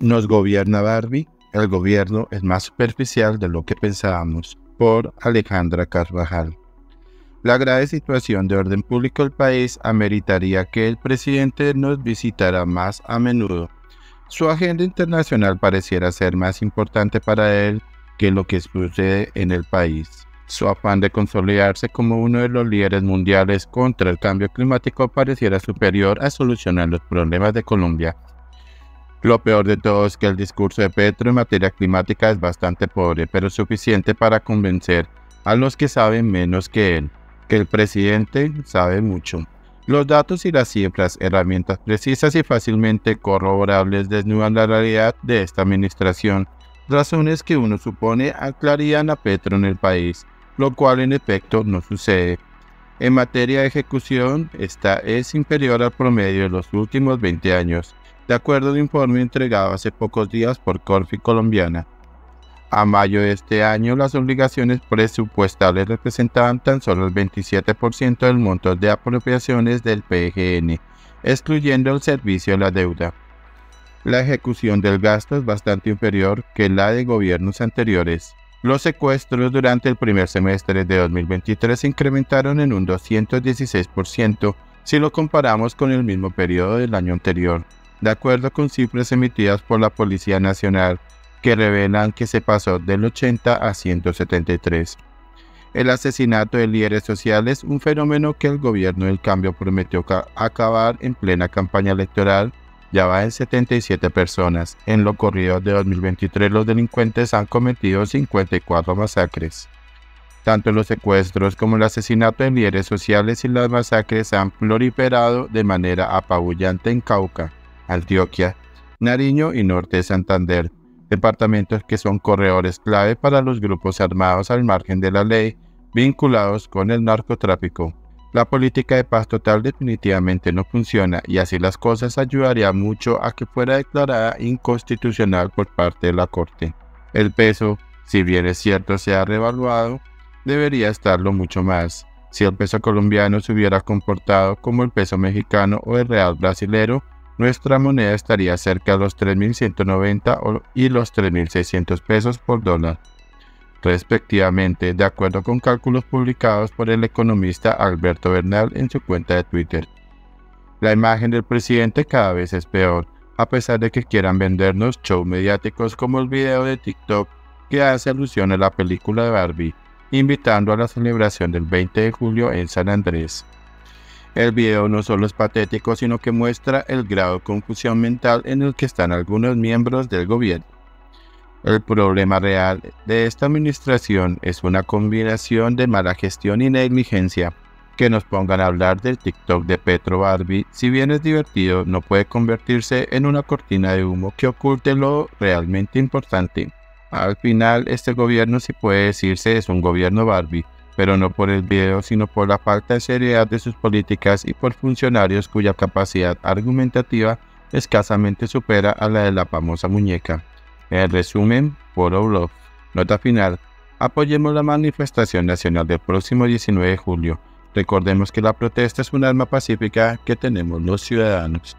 nos gobierna Barbie, el gobierno es más superficial de lo que pensábamos, por Alejandra Carvajal. La grave situación de orden público del país ameritaría que el presidente nos visitara más a menudo. Su agenda internacional pareciera ser más importante para él que lo que sucede en el país. Su afán de consolidarse como uno de los líderes mundiales contra el cambio climático pareciera superior a solucionar los problemas de Colombia. Lo peor de todo es que el discurso de Petro en materia climática es bastante pobre, pero suficiente para convencer a los que saben menos que él, que el presidente sabe mucho. Los datos y las cifras, herramientas precisas y fácilmente corroborables, desnudan la realidad de esta administración, razones que uno supone aclararían a Petro en el país, lo cual en efecto no sucede. En materia de ejecución, esta es inferior al promedio de los últimos 20 años. De acuerdo a un informe entregado hace pocos días por Corfi Colombiana, a mayo de este año las obligaciones presupuestales representaban tan solo el 27% del monto de apropiaciones del PGN, excluyendo el servicio de la deuda. La ejecución del gasto es bastante inferior que la de gobiernos anteriores. Los secuestros durante el primer semestre de 2023 se incrementaron en un 216% si lo comparamos con el mismo periodo del año anterior. De acuerdo con cifras emitidas por la Policía Nacional, que revelan que se pasó del 80 a 173. El asesinato de líderes sociales, un fenómeno que el gobierno del cambio prometió acabar en plena campaña electoral, ya va en 77 personas. En lo corrido de 2023, los delincuentes han cometido 54 masacres. Tanto los secuestros como el asesinato de líderes sociales y las masacres han proliferado de manera apabullante en Cauca, Antioquia, Nariño y Norte de Santander, departamentos que son corredores clave para los grupos armados al margen de la ley vinculados con el narcotráfico. La política de paz total definitivamente no funciona y así las cosas ayudaría mucho a que fuera declarada inconstitucional por parte de la Corte. El peso, si bien es cierto se ha revaluado, debería estarlo mucho más. Si el peso colombiano se hubiera comportado como el peso mexicano o el real brasilero, nuestra moneda estaría cerca de los 3.190 y los 3.600 pesos por dólar, respectivamente, de acuerdo con cálculos publicados por el economista Alberto Bernal en su cuenta de Twitter. La imagen del presidente cada vez es peor, a pesar de que quieran vendernos shows mediáticos como el video de TikTok que hace alusión a la película de Barbie, invitando a la celebración del 20 de julio en San Andrés. El video no solo es patético, sino que muestra el grado de confusión mental en el que están algunos miembros del gobierno. El problema real de esta administración es una combinación de mala gestión y negligencia. Que nos pongan a hablar del TikTok de Petro Barbie, si bien es divertido, no puede convertirse en una cortina de humo que oculte lo realmente importante. Al final, este gobierno sí puede decirse es un gobierno Barbie, pero no por el video, sino por la falta de seriedad de sus políticas y por funcionarios cuya capacidad argumentativa escasamente supera a la de la famosa muñeca. En resumen, por Oblox. Nota final. Apoyemos la manifestación nacional del próximo 19 de julio. Recordemos que la protesta es un arma pacífica que tenemos los ciudadanos.